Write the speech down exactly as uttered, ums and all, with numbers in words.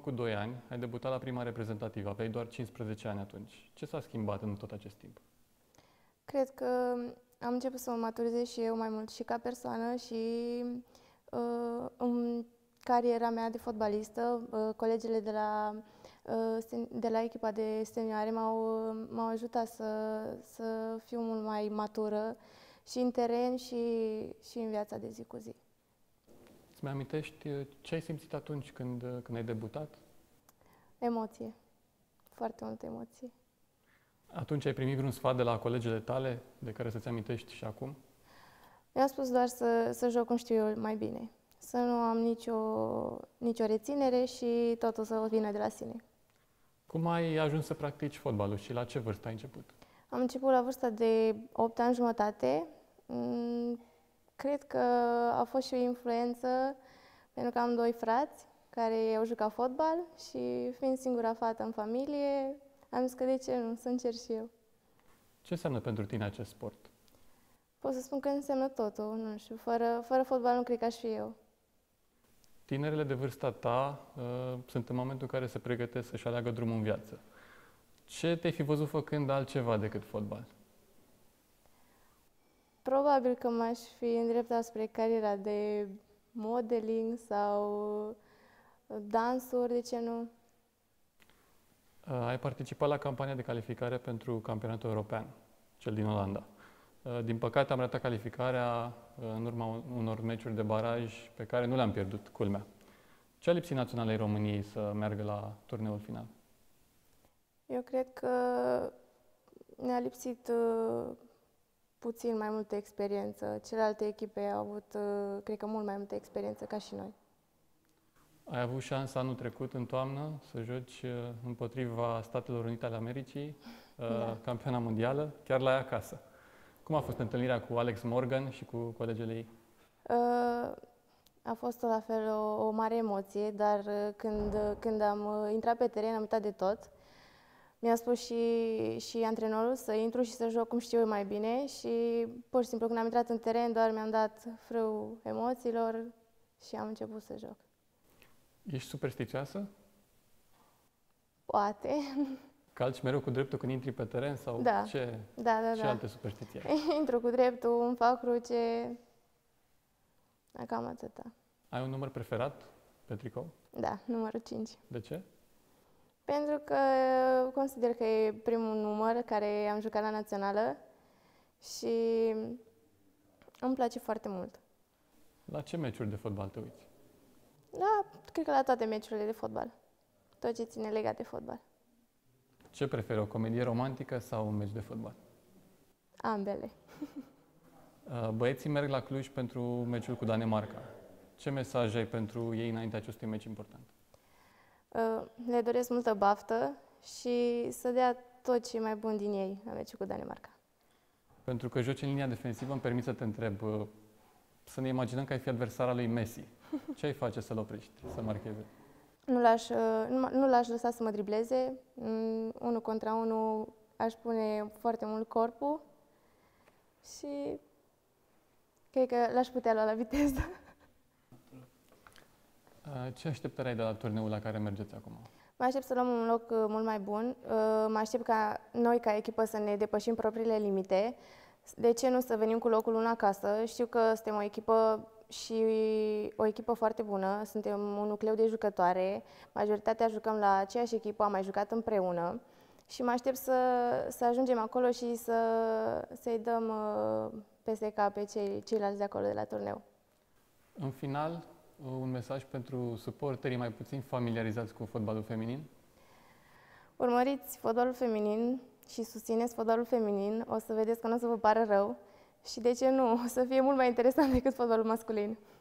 cu doi ani ai debutat la prima reprezentativă, aveai doar cincisprezece ani atunci. Ce s-a schimbat în tot acest timp? Cred că am început să mă maturizez și eu mai mult și ca persoană și uh, în cariera mea de fotbalistă. Uh, colegele de la, uh, de la echipa de senioare m-au ajutat să, să fiu mult mai matură și în teren și, și în viața de zi cu zi. Îți mai amintești ce ai simțit atunci când, când ai debutat? Emoție. Foarte multă emoție. Atunci ai primit vreun sfat de la colegele tale de care să-ți amintești și acum? Mi-a spus doar să, să joc cum știu eu mai bine. Să nu am nicio, nicio reținere și totul să o vină de la sine. Cum ai ajuns să practici fotbalul și la ce vârstă ai început? Am început la vârsta de opt ani jumătate. Cred că a fost și o influență, pentru că am doi frați care au jucat fotbal și fiind singura fată în familie, am zis că de ce nu, să încerc și eu. Ce înseamnă pentru tine acest sport? Pot să spun că înseamnă totul, nu știu, fără, fără fotbal nu cred că aș fi eu. Tinerele de vârsta ta uh, sunt în momentul în care se pregătesc să-și aleagă drumul în viață. Ce te-ai fi văzut făcând altceva decât fotbal? Probabil că m-aș fi îndreptat spre cariera de modeling sau dansuri, de ce nu? Ai participat la campania de calificare pentru campionatul european, cel din Olanda. Din păcate am ratat calificarea în urma unor meciuri de baraj pe care nu le-am pierdut, culmea. Ce a lipsit naționalei României să meargă la turneul final? Eu cred că ne-a lipsit puțin mai multă experiență. Celelalte echipe au avut, cred că, mult mai multă experiență ca și noi. Ai avut șansa anul trecut, în toamnă, să joci împotriva Statelor Unite ale Americii, da, campioana mondială, chiar la ea acasă. Cum a fost întâlnirea cu Alex Morgan și cu colegele ei? A fost la fel o, o mare emoție, dar când, când am intrat pe teren am uitat de tot. Mi-a spus și, și antrenorul să intru și să joc cum știu eu mai bine și pur și simplu când am intrat în teren doar mi-am dat frâu emoțiilor și am început să joc. Ești superstițioasă? Poate. Calci mereu cu dreptul când intri pe teren sau da. ce, da, da, ce da. alte superstiții ai? Intru cu dreptul, îmi fac cruce, cam atâta. Ai un număr preferat pe tricou? Da, numărul cinci. De ce? Pentru că consider că e primul număr care am jucat la națională și îmi place foarte mult. La ce meciuri de fotbal te uiți? Da, cred că la toate meciurile de fotbal. Tot ce ține legat de fotbal. Ce preferi, o comedie romantică sau un meci de fotbal? Ambele. Băieții merg la Cluj pentru meciul cu Danemarca. Ce mesaj ai pentru ei înaintea acestui meci important? Le doresc multă baftă și să dea tot ce e mai bun din ei la meciul cu Danemarca. Pentru că joci în linia defensivă, îmi permit să te întreb, să ne imaginăm că ai fi adversara lui Messi. Ce ai face să-l oprești, să marcheze? Nu l-aș, nu l-aș lăsa să mă dribleze. Unul contra unul aș pune foarte mult corpul și cred că l-aș putea lua la viteză. Ce așteptări ai de la turneul la care mergeți acum? Mă aștept să luăm un loc mult mai bun. Mă aștept ca noi, ca echipă, să ne depășim propriile limite. De ce nu să venim cu locul unu acasă? Știu că suntem o echipă și o echipă foarte bună. Suntem un nucleu de jucătoare. Majoritatea jucăm la aceeași echipă, am mai jucat împreună. Și mă aștept să, să ajungem acolo și să, să-i dăm peste cap pe cei, ceilalți de acolo de la turneu. În final, un mesaj pentru suporterii mai puțin familiarizați cu fotbalul feminin? Urmăriți fotbalul feminin și susțineți fotbalul feminin. O să vedeți că nu o să vă pară rău și, de ce nu, o să fie mult mai interesant decât fotbalul masculin.